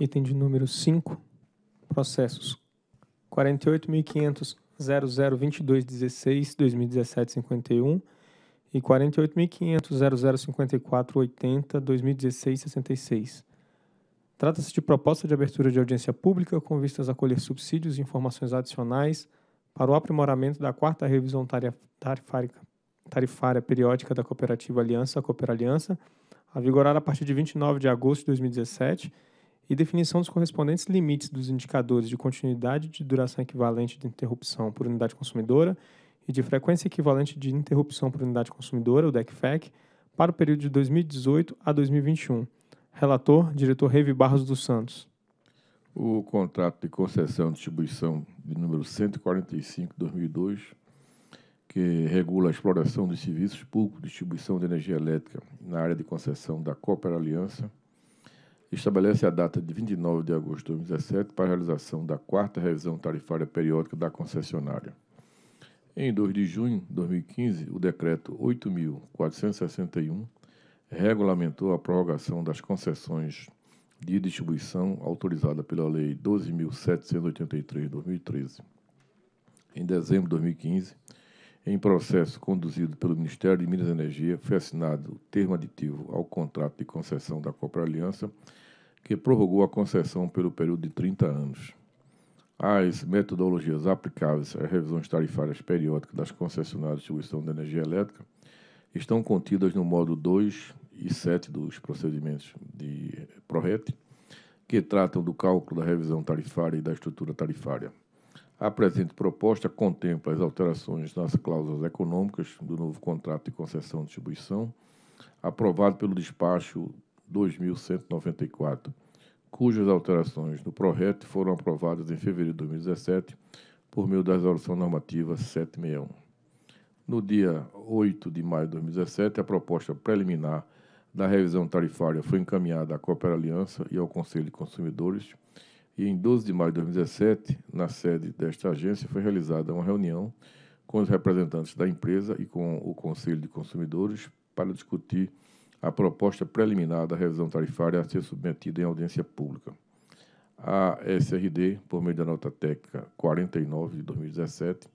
Item de número 5, processos 48.500.002216/2017-51 e 48.500.005480/2016-66. Trata-se de proposta de abertura de audiência pública com vistas a colher subsídios e informações adicionais para o aprimoramento da 4ª revisão tarifária periódica da Cooperativa Aliança, a Cooper Aliança, a vigorar a partir de 29 de agosto de 2017, e definição dos correspondentes limites dos indicadores de continuidade de duração equivalente de interrupção por unidade consumidora e de frequência equivalente de interrupção por unidade consumidora, o DECFEC, para o período de 2018 a 2021. Relator, diretor Revi Barros dos Santos. O contrato de concessão de distribuição de número 145/2002, que regula a exploração dos serviços públicos de distribuição de energia elétrica na área de concessão da Cooper Aliança, estabelece a data de 29 de agosto de 2017 para a realização da 4ª revisão tarifária periódica da concessionária. Em 2 de junho de 2015, o decreto 8.461 regulamentou a prorrogação das concessões de distribuição autorizada pela Lei 12.783 de 2013. Em dezembro de 2015, em processo conduzido pelo Ministério de Minas e Energia, foi assinado o termo aditivo ao contrato de concessão da Cooper Aliança, que prorrogou a concessão pelo período de 30 anos. As metodologias aplicáveis às revisões tarifárias periódicas das concessionárias de distribuição de energia elétrica estão contidas no módulo 2 e 7 dos procedimentos de PRORET, que tratam do cálculo da revisão tarifária e da estrutura tarifária. A presente proposta contempla as alterações nas cláusulas econômicas do novo contrato de concessão de distribuição, aprovado pelo despacho 2194, cujas alterações no PRORET foram aprovadas em fevereiro de 2017 por meio da Resolução Normativa 761. No dia 8 de maio de 2017, a proposta preliminar da revisão tarifária foi encaminhada à Cooper Aliança e ao Conselho de Consumidores, e em 12 de maio de 2017, na sede desta agência, foi realizada uma reunião com os representantes da empresa e com o Conselho de Consumidores para discutir a proposta preliminar da revisão tarifária a ser submetida em audiência pública. A SRD, por meio da nota técnica 49 de 2017,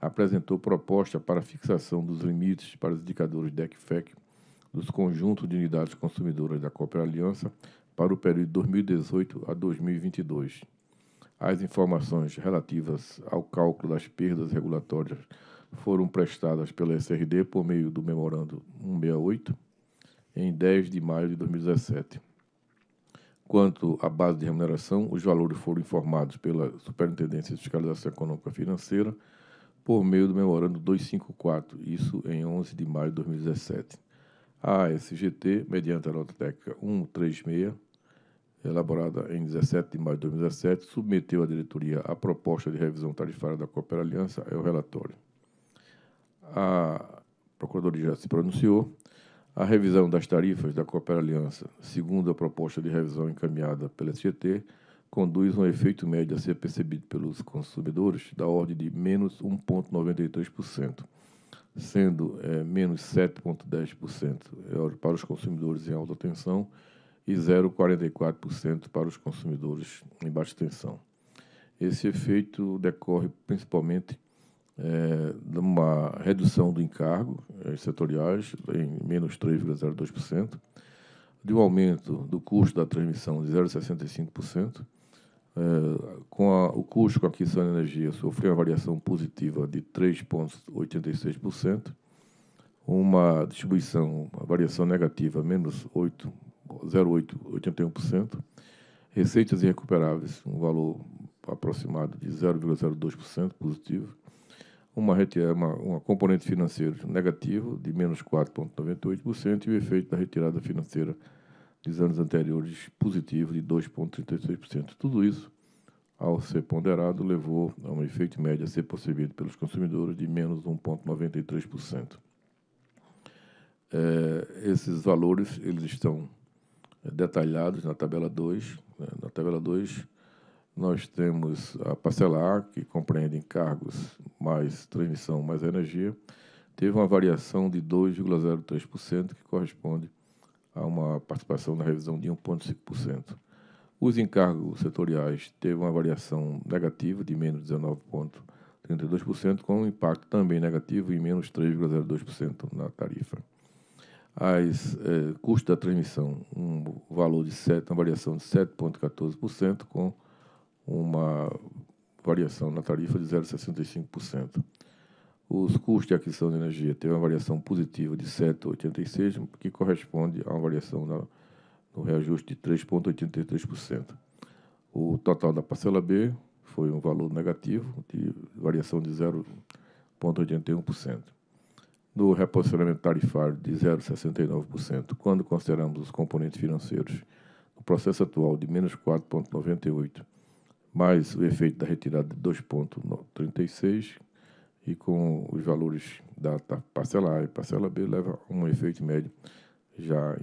apresentou proposta para fixação dos limites para os indicadores DECFEC dos conjuntos de unidades consumidoras da Cooper Aliança para o período de 2018 a 2022. As informações relativas ao cálculo das perdas regulatórias foram prestadas pela SRD por meio do memorando 168, em 10 de maio de 2017. Quanto à base de remuneração, os valores foram informados pela Superintendência de Fiscalização Econômica e Financeira por meio do memorando 254, isso em 11 de maio de 2017. A SGT, mediante a nota técnica 136, elaborada em 17 de maio de 2017, submeteu à diretoria a proposta de revisão tarifária da Cooper Aliança e o relatório. A Procuradoria já se pronunciou. A revisão das tarifas da Cooper Aliança, segundo a proposta de revisão encaminhada pela SGT, conduz a um efeito médio a ser percebido pelos consumidores da ordem de menos 1,93%, sendo menos 7,10% para os consumidores em alta tensão e 0,44% para os consumidores em baixa tensão. Esse efeito decorre principalmente de uma redução do encargo setoriais em menos 3,02%, de um aumento do custo da transmissão de 0,65%, o custo com a aquisição de energia sofreu uma variação positiva de 3,86%, uma distribuição, uma variação negativa, menos 0,81%, receitas irrecuperáveis, um valor aproximado de 0,02% positivo, uma componente financeira negativa de menos 4,98% e o efeito da retirada financeira dos anos anteriores positivo de 2,36%. Tudo isso, ao ser ponderado, levou a um efeito médio a ser percebido pelos consumidores de menos 1,93%. Esses valores eles estão detalhados na tabela 2. Na tabela 2, nós temos a parcelar, que compreende encargos mais transmissão mais energia, teve uma variação de 2,03%, que corresponde a uma participação na revisão de 1,5%. Os encargos setoriais teve uma variação negativa de menos 19,32%, com um impacto também negativo em menos 3,02% na tarifa. As custo da transmissão, um valor de uma variação de 7,14%, com uma variação na tarifa de 0,65%. Os custos de aquisição de energia teve uma variação positiva de 7,86%, que corresponde a uma variação no reajuste de 3,83%. O total da parcela B foi um valor negativo, de variação de 0,81%. No reposicionamento tarifário de 0,69%, quando consideramos os componentes financeiros, o processo atual de menos 4,98%, mais o efeito da retirada de 2,36%, e com os valores da parcela A e parcela B, leva a um efeito médio já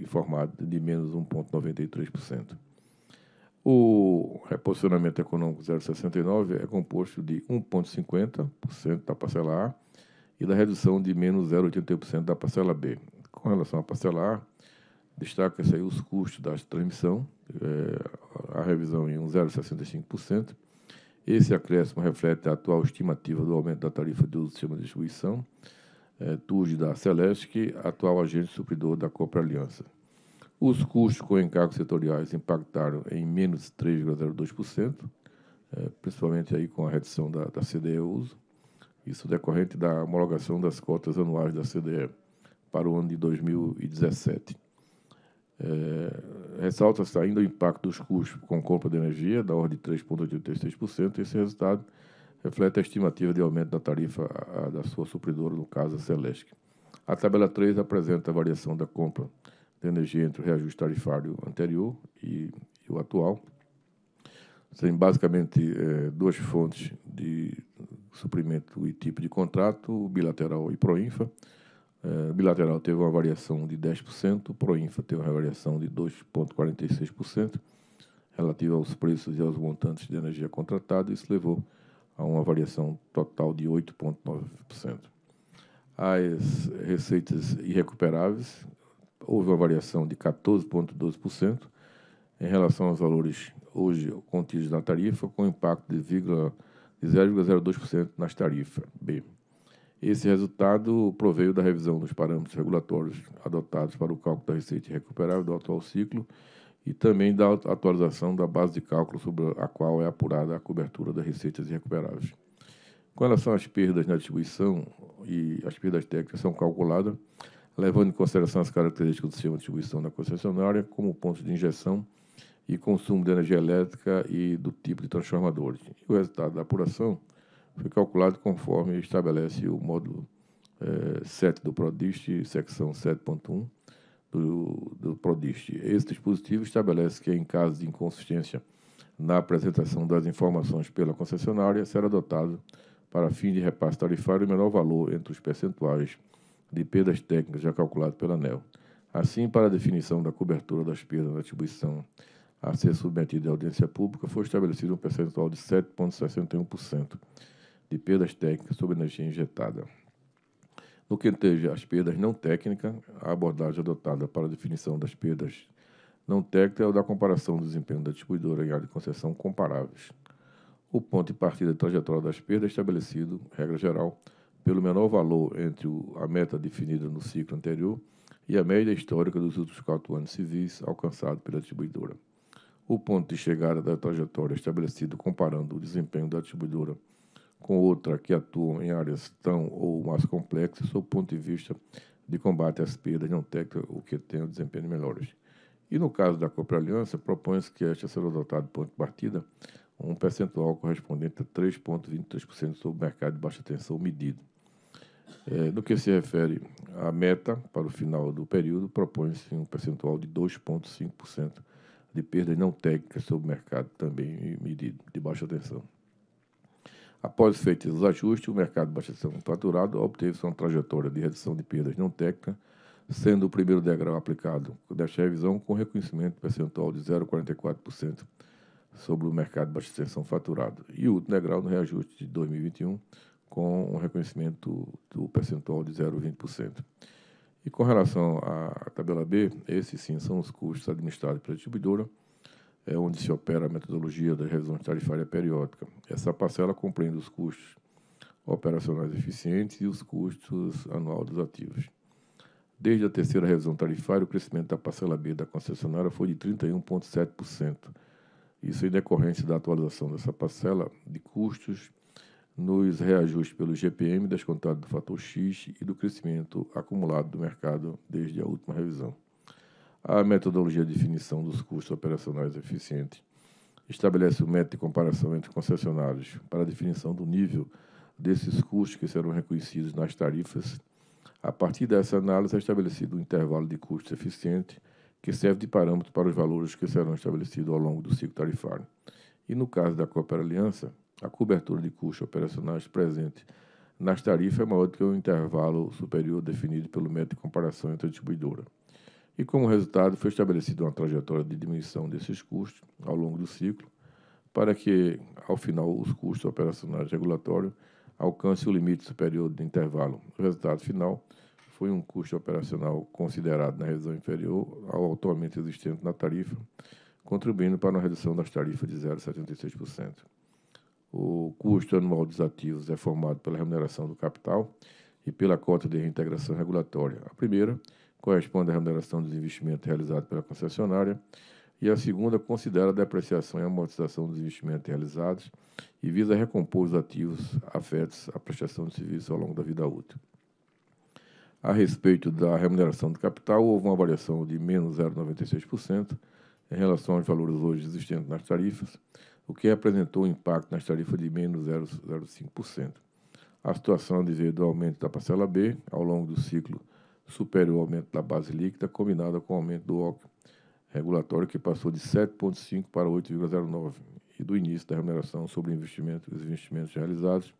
informado de menos 1,93%. O reposicionamento econômico 0,69 é composto de 1,50% da parcela A e da redução de menos 0,81% da parcela B. Com relação à parcela A, destaca-se aí os custos da transmissão, a revisão em 0,65%. Esse acréscimo reflete a atual estimativa do aumento da tarifa de uso do sistema de distribuição, TURG da Celesc, atual agente supridor da Copra Aliança. Os custos com encargos setoriais impactaram em menos 3,02%, principalmente aí com a redução da CDE Uso, isso decorrente da homologação das cotas anuais da CDE para o ano de 2017. Ressalta-se ainda o impacto dos custos com compra de energia, da ordem de 3,86%. Esse resultado reflete a estimativa de aumento da tarifa da sua supridora, no caso a Celesc. A tabela 3 apresenta a variação da compra de energia entre o reajuste tarifário anterior e o atual. Tem basicamente duas fontes de suprimento e tipo de contrato, bilateral e Proinfa. Bilateral teve uma variação de 10%, Proinfa teve uma variação de 2,46%, relativa aos preços e aos montantes de energia contratada. Isso levou a uma variação total de 8,9%. As receitas irrecuperáveis, houve uma variação de 14,12% em relação aos valores hoje contidos na tarifa, com impacto de 0,02% nas tarifas B. Esse resultado proveio da revisão dos parâmetros regulatórios adotados para o cálculo da receita irrecuperável do atual ciclo e também da atualização da base de cálculo sobre a qual é apurada a cobertura das receitas irrecuperáveis. Com relação às perdas na distribuição, e as perdas técnicas são calculadas levando em consideração as características do sistema de distribuição da concessionária, como pontos de injeção e consumo de energia elétrica e do tipo de transformadores. E o resultado da apuração foi calculado conforme estabelece o módulo 7 do PRODIST, secção 7.1 do PRODIST. Esse dispositivo estabelece que, em caso de inconsistência na apresentação das informações pela concessionária, será adotado para fim de repasse tarifário o menor valor entre os percentuais de perdas técnicas já calculado pela ANEEL. Assim, para a definição da cobertura das perdas na atribuição a ser submetida à audiência pública, foi estabelecido um percentual de 7,61%. de perdas técnicas sobre energia injetada. No que tange às perdas não técnicas, a abordagem adotada para a definição das perdas não técnicas é o da comparação do desempenho da distribuidora em área de concessão comparáveis. O ponto de partida da trajetória das perdas é estabelecido, regra geral, pelo menor valor entre a meta definida no ciclo anterior e a média histórica dos últimos 4 anos civis alcançado pela distribuidora. O ponto de chegada da trajetória é estabelecido comparando o desempenho da distribuidora com outra que atua em áreas tão ou mais complexas, sob o ponto de vista de combate às perdas não técnicas, o que tem um desempenho melhores. E no caso da Copra Aliança, propõe-se que esta seja adotada, ponto de partida, um percentual correspondente a 3,23% sobre o mercado de baixa tensão medido. No que se refere à meta, para o final do período, propõe-se um percentual de 2,5% de perdas não técnicas sobre o mercado também medido de baixa tensão. Após feitos os ajustes, o mercado de baixa tensão faturado obteve sua trajetória de redução de perdas não técnicas, sendo o primeiro degrau aplicado desta revisão com reconhecimento percentual de 0,44% sobre o mercado de baixa tensão faturado, e o último degrau no reajuste de 2021 com um reconhecimento do percentual de 0,20%. E com relação à tabela B, esses sim são os custos administrados pela distribuidora, é onde se opera a metodologia da revisão tarifária periódica. Essa parcela compreende os custos operacionais eficientes e os custos anuais dos ativos. Desde a terceira revisão tarifária, o crescimento da parcela B da concessionária foi de 31,7%. Isso em decorrência da atualização dessa parcela de custos nos reajustes pelo GPM descontado do fator X e do crescimento acumulado do mercado desde a última revisão. A metodologia de definição dos custos operacionais eficientes estabelece o método de comparação entre concessionários para a definição do nível desses custos que serão reconhecidos nas tarifas. A partir dessa análise é estabelecido um intervalo de custos eficiente que serve de parâmetro para os valores que serão estabelecidos ao longo do ciclo tarifário. E no caso da Cooper Aliança, a cobertura de custos operacionais presente nas tarifas é maior do que o intervalo superior definido pelo método de comparação entre a distribuidora. E como resultado, foi estabelecida uma trajetória de diminuição desses custos ao longo do ciclo, para que, ao final, os custos operacionais regulatórios alcancem o limite superior do intervalo. O resultado final foi um custo operacional considerado na revisão inferior ao atualmente existente na tarifa, contribuindo para uma redução das tarifas de 0,76%. O custo anual dos ativos é formado pela remuneração do capital e pela cota de reintegração regulatória. A primeira corresponde à remuneração dos investimentos realizados pela concessionária e a segunda considera a depreciação e amortização dos investimentos realizados e visa recompor os ativos afetos à prestação de serviço ao longo da vida útil. A respeito da remuneração do capital, houve uma variação de menos 0,96% em relação aos valores hoje existentes nas tarifas, o que representou um impacto nas tarifas de menos 0,05%. A situação devido do aumento da parcela B ao longo do ciclo superior ao aumento da base líquida, combinada com o aumento do OC regulatório, que passou de 7,5% para 8,09%, e do início da remuneração sobre os investimentos realizados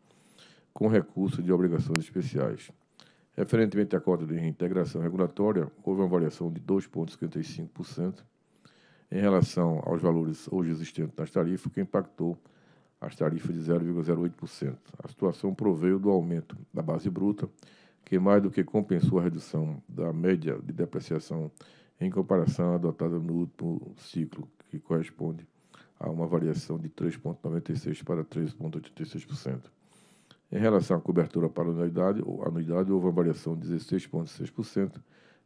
com recurso de obrigações especiais. Referentemente à cota de reintegração regulatória, houve uma variação de 2,55%, em relação aos valores hoje existentes nas tarifas, que impactou as tarifas de 0,08%. A situação proveio do aumento da base bruta, que mais do que compensou a redução da média de depreciação em comparação à adotada no último ciclo, que corresponde a uma variação de 3,96% para 3,86%. Em relação à cobertura para anuidade, houve uma variação de 16,6%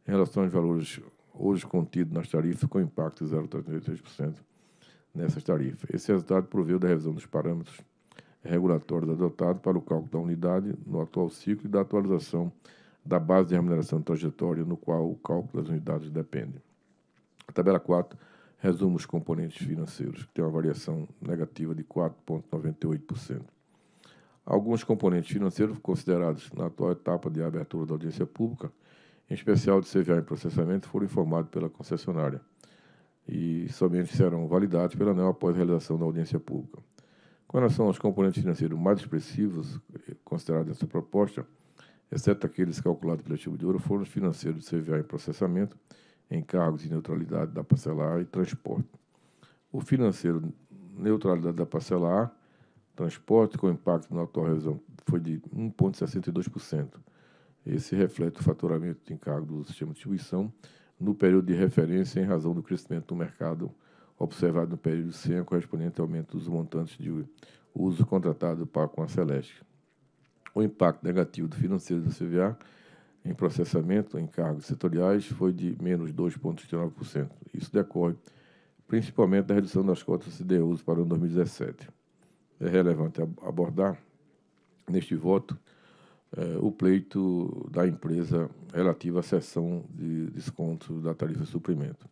em relação aos valores hoje contido nas tarifas, com impacto de 0,33% nessas tarifas. Esse resultado proveu da revisão dos parâmetros regulatórios adotados para o cálculo da unidade no atual ciclo e da atualização da base de remuneração trajetória, no qual o cálculo das unidades depende. A tabela 4 resume os componentes financeiros, que tem uma variação negativa de 4,98%. Alguns componentes financeiros considerados na atual etapa de abertura da audiência pública, em especial de CVA em processamento, foram informados pela concessionária e somente serão validados pela ANEL após a realização da audiência pública. Com relação aos componentes financeiros mais expressivos considerados nessa proposta, exceto aqueles calculados pela distribuidora, foram os financeiros de CVA em processamento, encargos de neutralidade da parcela A e transporte. O financeiro neutralidade da parcela A, transporte, com impacto na atual revisão, foi de 1,62%. Esse reflete o faturamento de encargo do sistema de distribuição no período de referência em razão do crescimento do mercado observado no período sem o correspondente aumento dos montantes de uso contratado com a Celesc. O impacto negativo do financeiro do CVA em processamento em encargos setoriais foi de menos 2,39%. Isso decorre principalmente da redução das cotas de uso para o ano 2017. É relevante abordar neste voto o pleito da empresa relativo à cessão de desconto da tarifa de suprimento.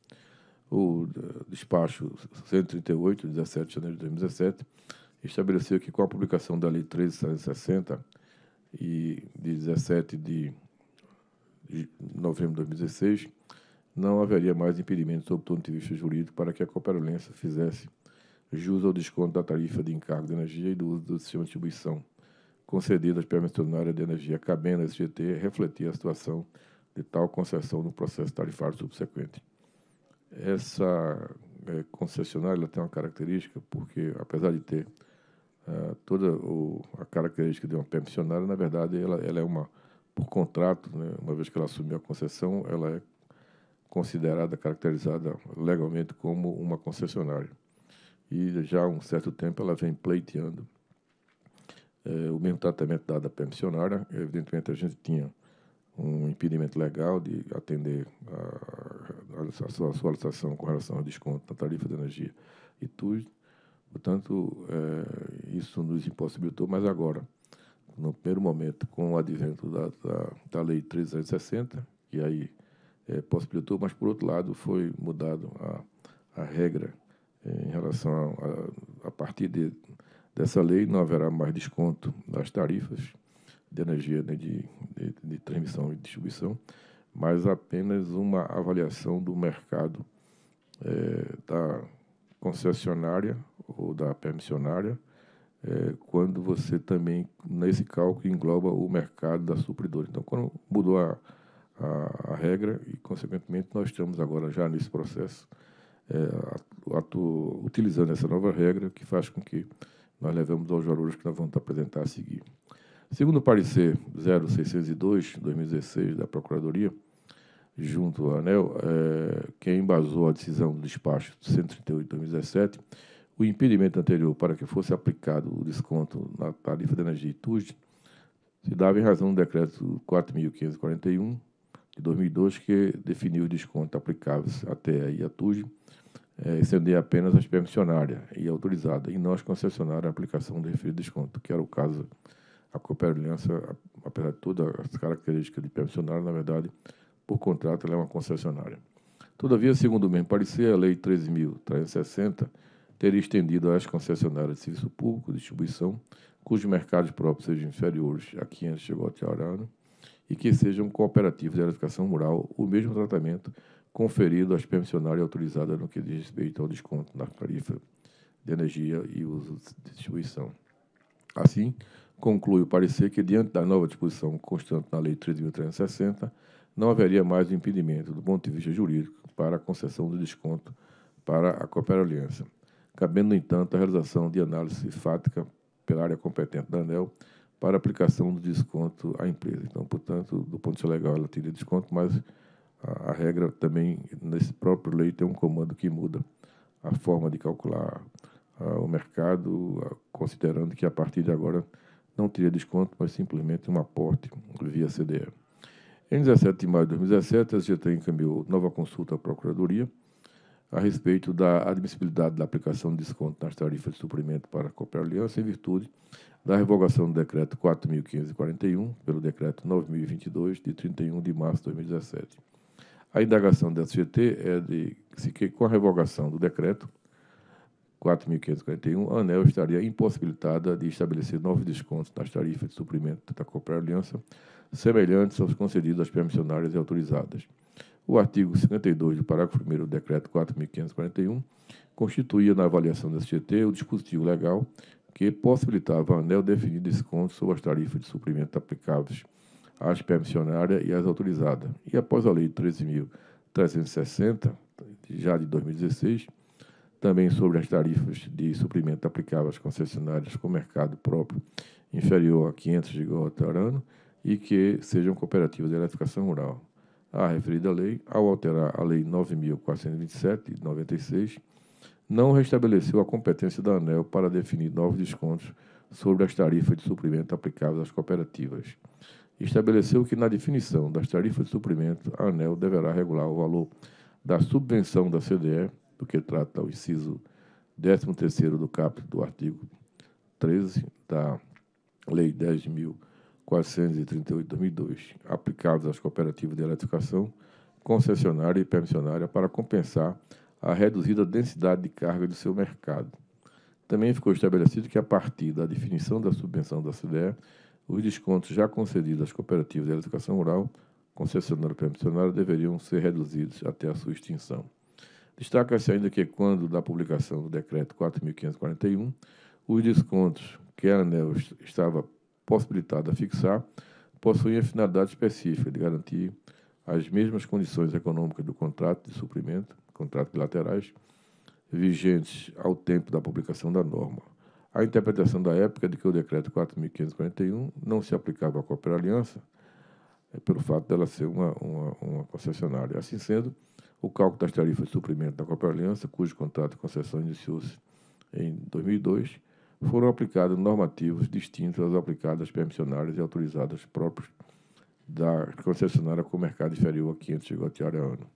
O despacho 138, 17 de janeiro de 2017, estabeleceu que, com a publicação da Lei 13.760, e de 17 de novembro de 2016, não haveria mais impedimento sob o ponto de vista jurídico para que a Cooper Aliança fizesse jus ao desconto da tarifa de encargo de energia e do uso do sistema de distribuição concedida pela concessionária de energia, cabendo à SGT refletir a situação de tal concessão no processo tarifário subsequente. Essa concessionária ela tem uma característica, porque apesar de ter toda a característica de uma permissionária, na verdade ela é uma, por contrato, né, uma vez que ela assumiu a concessão, ela é considerada, caracterizada legalmente como uma concessionária. E já há um certo tempo ela vem pleiteando o mesmo tratamento dado à permissionária. Evidentemente, a gente tinha um impedimento legal de atender a solicitação com relação ao desconto na tarifa de energia e tudo. Portanto, isso nos impossibilitou, mas agora, no primeiro momento, com o advento da Lei 360, que aí possibilitou, mas, por outro lado, foi mudado a regra em relação a partir dessa lei, não haverá mais desconto das tarifas de energia, né, de transmissão e distribuição, mas apenas uma avaliação do mercado da concessionária ou da permissionária, quando você também, nesse cálculo, engloba o mercado da supridora. Então, quando mudou a regra, e, consequentemente, nós estamos agora já nesse processo, utilizando essa nova regra, que faz com que nós levemos aos valores que nós vamos apresentar a seguir. Segundo o parecer 0602/2016 da Procuradoria, junto à ANEEL, quem embasou a decisão do despacho 138/2017, o impedimento anterior para que fosse aplicado o desconto na tarifa de energia ITUSD se dava em razão do decreto 4.541, de 2002, que definiu os descontos aplicáveis à TE e à TUSD, excedendo apenas as permissionárias e autorizada, e não as concessionárias a aplicação do referido desconto, que era o caso. A Cooperaliança, apesar de todas as características de permissionária, na verdade, por contrato, ela é uma concessionária. Todavia, segundo o mesmo parecer, a Lei 13.360 teria estendido às concessionárias de serviço público, distribuição, cujos mercados próprios sejam inferiores a 500 GW horário e que sejam cooperativos de edificação rural, o mesmo tratamento conferido às permissionárias autorizadas no que diz respeito ao desconto na tarifa de energia e uso de distribuição. Assim, conclui o parecer que, diante da nova disposição constante na Lei 3.360, não haveria mais um impedimento, do ponto de vista jurídico, para a concessão do desconto para a Cooperaliança, cabendo, no entanto, a realização de análise fática pela área competente da ANEEL para aplicação do desconto à empresa. Então, portanto, do ponto de vista legal, ela teria desconto, mas a regra também, nesse próprio lei, tem um comando que muda a forma de calcular o mercado, considerando que, a partir de agora, não teria desconto, mas simplesmente um aporte via CDE. Em 17 de maio de 2017, a SGT encaminhou nova consulta à Procuradoria a respeito da admissibilidade da aplicação de desconto nas tarifas de suprimento para a Cooperaliança em virtude da revogação do Decreto 4.541 pelo Decreto 9.022, de 31 de março de 2017. A indagação da SGT é de que, com a revogação do Decreto 4.541, a ANEEL estaria impossibilitada de estabelecer novos descontos nas tarifas de suprimento da Cooperaliança, semelhantes aos concedidos às permissionárias e autorizadas. O artigo 52 do parágrafo 1º do Decreto 4.541 constituía, na avaliação da SGT, o dispositivo legal que possibilitava a ANEEL definir descontos sobre as tarifas de suprimento aplicáveis às permissionárias e às autorizadas. E, após a Lei 13.360, já de 2016, também sobre as tarifas de suprimento aplicáveis às concessionárias com mercado próprio inferior a 500 GWh e que sejam cooperativas de eletrificação rural. A referida lei, ao alterar a Lei 9.427, de 96, não restabeleceu a competência da ANEEL para definir novos descontos sobre as tarifas de suprimento aplicáveis às cooperativas. Estabeleceu que, na definição das tarifas de suprimento, a ANEEL deverá regular o valor da subvenção da CDE, do que trata o inciso 13º do caput do artigo 13 da Lei 10.438, 2002, aplicáveis às cooperativas de eletrificação, concessionária e permissionária, para compensar a reduzida densidade de carga do seu mercado. Também ficou estabelecido que, a partir da definição da subvenção da CDE, os descontos já concedidos às cooperativas de eletrificação rural, concessionária e permissionária, deveriam ser reduzidos até a sua extinção. Destaca-se ainda que, quando da publicação do Decreto 4.541, os descontos que a ANEEL estava possibilitada a fixar possuem a finalidade específica de garantir as mesmas condições econômicas do contrato de suprimento, contratos bilaterais, vigentes ao tempo da publicação da norma. A interpretação da época é de que o Decreto 4.541 não se aplicava à Cooperaliança, pelo fato dela ser uma concessionária. Assim sendo, O cálculo das tarifas de suprimento da Copa Aliança, cujo contrato de concessão iniciou-se em 2002, foram aplicados normativos distintos aos aplicados às permissionárias e autorizadas próprios da concessionária com mercado inferior a 500 GW a ano.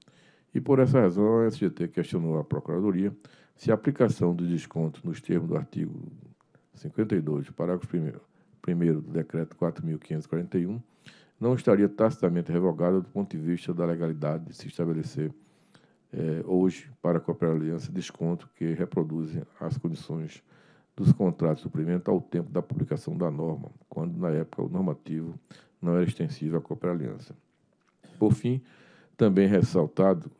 E, por essa razão, a SGT questionou à Procuradoria se a aplicação do desconto nos termos do artigo 52, parágrafo 1º do Decreto 4.541, não estaria tacitamente revogada do ponto de vista da legalidade de se estabelecer hoje para a Copa Aliança desconto que reproduzem as condições dos contratos de suprimento ao tempo da publicação da norma, quando, na época, o normativo não era extensivo à Copa Aliança. Por fim, também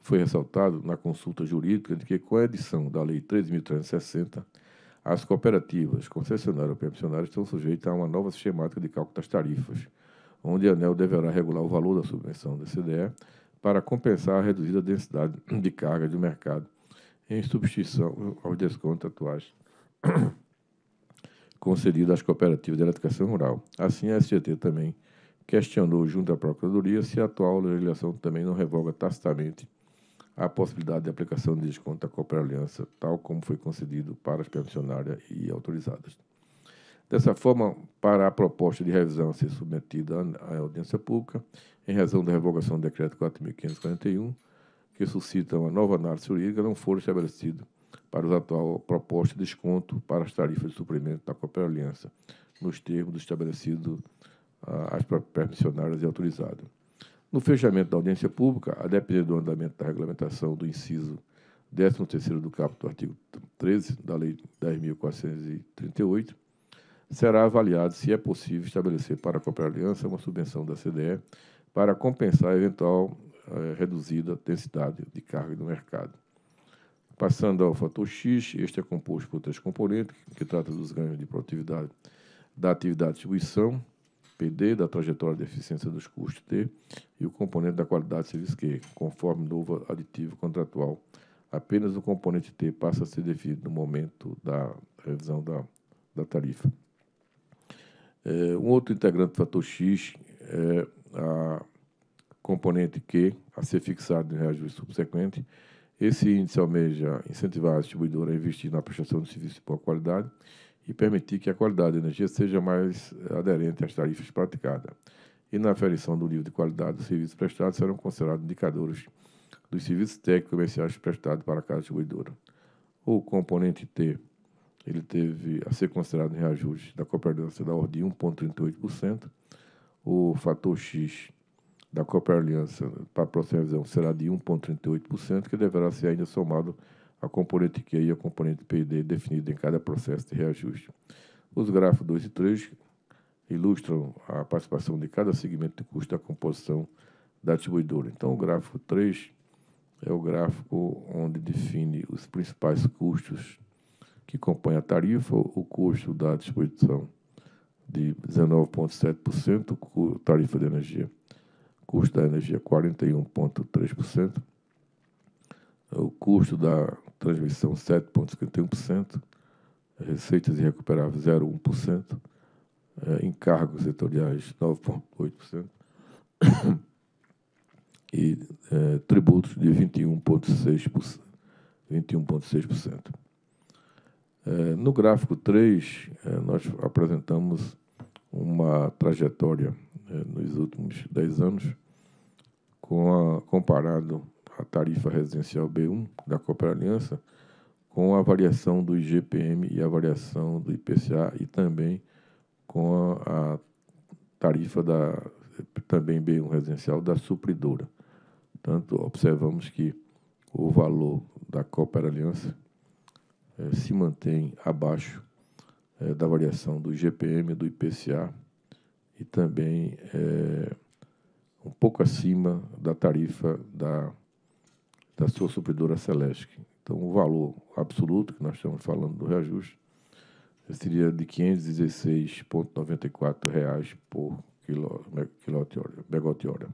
foi ressaltado na consulta jurídica de que, com a edição da Lei 3.360, as cooperativas, concessionárias ou permissionárias estão sujeitas a uma nova sistemática de cálculo das tarifas, onde a ANEEL deverá regular o valor da subvenção da CDE para compensar a reduzida densidade de carga do mercado em substituição aos descontos atuais concedidos às cooperativas de eletrificação rural. Assim, a SGT também questionou junto à Procuradoria se a atual legislação também não revoga tacitamente a possibilidade de aplicação de desconto à Cooperaliança, tal como foi concedido para as permissionárias e autorizadas. Dessa forma, para a proposta de revisão a ser submetida à audiência pública, em razão da revogação do Decreto 4.541, que suscita uma nova análise jurídica, não for estabelecido para os atual proposta de desconto para as tarifas de suprimento da Cooperaliança, nos termos do estabelecido às permissionárias e autorizadas. No fechamento da audiência pública, a depender do andamento da regulamentação do inciso 13º do caput do artigo 13 da Lei 10.438, será avaliado se é possível estabelecer para a Cooperaliança uma subvenção da CDE para compensar a eventual reduzida densidade de carga no mercado. Passando ao fator X, este é composto por três componentes, que trata dos ganhos de produtividade da atividade de distribuição, PD, da trajetória de eficiência dos custos, T, e o componente da qualidade de serviço, Q. Conforme novo aditivo contratual, apenas o componente T passa a ser definido no momento da revisão da tarifa. Um outro integrante do fator X é a componente Q, a ser fixado em reajuste subsequente. Esse índice almeja incentivar a distribuidora a investir na prestação de serviço de boa qualidade e permitir que a qualidade da energia seja mais aderente às tarifas praticadas. E na aferição do nível de qualidade dos serviços prestados serão considerados indicadores dos serviços técnicos comerciais prestados para cada distribuidora. O componente T, ele teve a ser considerado em reajuste da Cooperaliança da ordem de 1,38%. O fator X da Cooperaliança para a próxima revisão será de 1,38%, que deverá ser ainda somado a componente Q e a componente PD definida em cada processo de reajuste. Os gráficos 2 e 3 ilustram a participação de cada segmento de custo da composição da distribuidora. Então, o gráfico 3 é o gráfico onde define os principais custos que compõem a tarifa, o custo da distribuição de 19,7%, tarifa de energia, custo da energia 41,3%, o custo da transmissão 7,51%, receitas irrecuperáveis 0,1%, encargos setoriais 9,8% e tributos de 21,6%. No gráfico 3, nós apresentamos uma trajetória nos últimos 10 anos comparado a tarifa residencial B1 da Cooperaliança, com a variação do IGPM e a variação do IPCA e também com a tarifa da também B1 residencial da supridora. Portanto, observamos que o valor da Cooperaliança se mantém abaixo da variação do IGPM, do IPCA e também um pouco acima da tarifa da sua supridora Celesc. Então, o valor absoluto que nós estamos falando do reajuste seria de R$ 516,94 por megawatt-hora.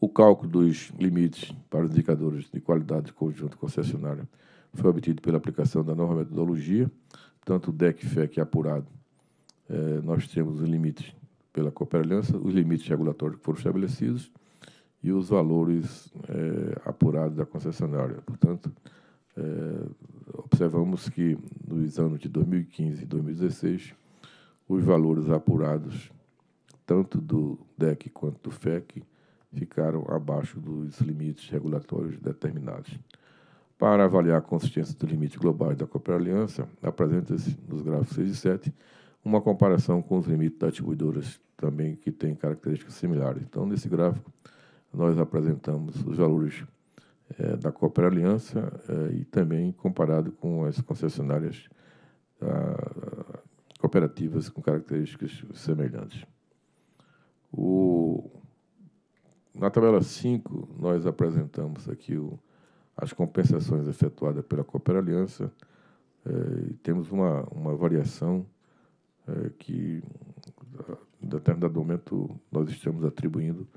O cálculo dos limites para os indicadores de qualidade do conjunto concessionário foi obtido pela aplicação da nova metodologia, tanto o DEC-FEC apurado, nós temos os limites pela Cooperaliança, os limites regulatórios que foram estabelecidos, e os valores apurados da concessionária. Portanto, observamos que nos anos de 2015 e 2016, os valores apurados, tanto do DEC quanto do FEC, ficaram abaixo dos limites regulatórios determinados. Para avaliar a consistência dos limites globais da Cooperaliança, apresenta-se, nos gráficos 6 e 7, uma comparação com os limites das distribuidoras também que têm características similares. Então, nesse gráfico, nós apresentamos os valores da Cooperaliança e também comparado com as concessionárias cooperativas com características semelhantes. Na tabela 5, nós apresentamos aqui as compensações efetuadas pela Cooperaliança. Temos uma variação que, em determinado momento, nós estamos atribuindo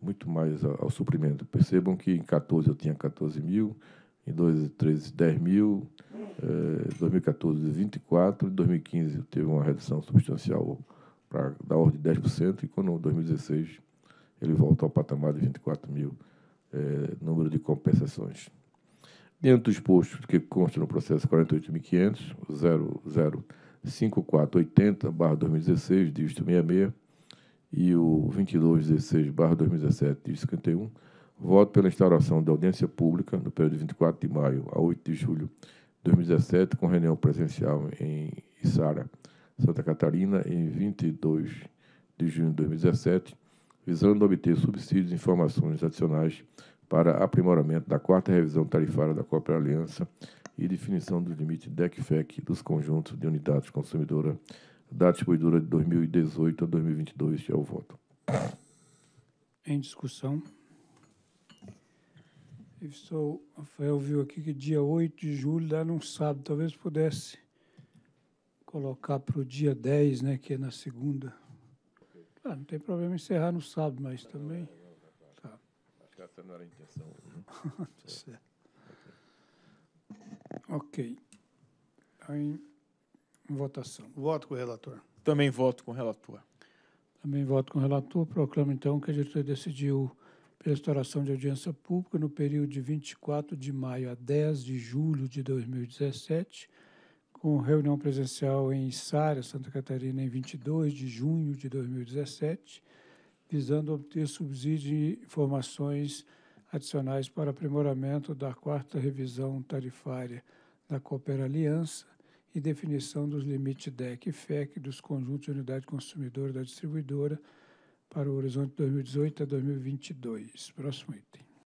muito mais ao suprimento. Percebam que em 14 eu tinha 14 mil, em 2013 10 mil, em 2014 24, em 2015 teve uma redução substancial da ordem de 10%, e quando em 2016 ele volta ao patamar de 24 mil, número de compensações. Dentro dos postos que constam no processo 48.500, 005480/2016, dígito 66, e o 2216/2017, dígito 51, voto pela instauração da audiência pública no período de 24 de maio a 8 de julho de 2017, com reunião presencial em Içara, Santa Catarina, em 22 de junho de 2017, visando obter subsídios e informações adicionais para aprimoramento da 4ª revisão tarifária da Cooperaliança e definição do limite DEC-FEC dos conjuntos de unidades consumidoras da distribuidora de 2018 a 2022, é o voto. Em discussão. Rafael viu aqui que dia 8 de julho dá num sábado, talvez pudesse colocar para o dia 10, né, que é na segunda. Ah, não tem problema encerrar no sábado, mas também... Tá. Acho que essa não era a intenção. Tá certo. Ok. Aí, votação. Voto com o relator. Também voto com o relator. Também voto com o relator. Proclamo, então, que a diretoria decidiu pela instauração de audiência pública no período de 24 de maio a 10 de julho de 2017, com reunião presencial em Içara, Santa Catarina, em 22 de junho de 2017, visando obter subsídio e informações adicionais para aprimoramento da 4ª revisão tarifária da Cooperaliança e definição dos limites DEC e FEC dos conjuntos de unidade consumidora da distribuidora para o horizonte 2018 a 2022. Próximo item.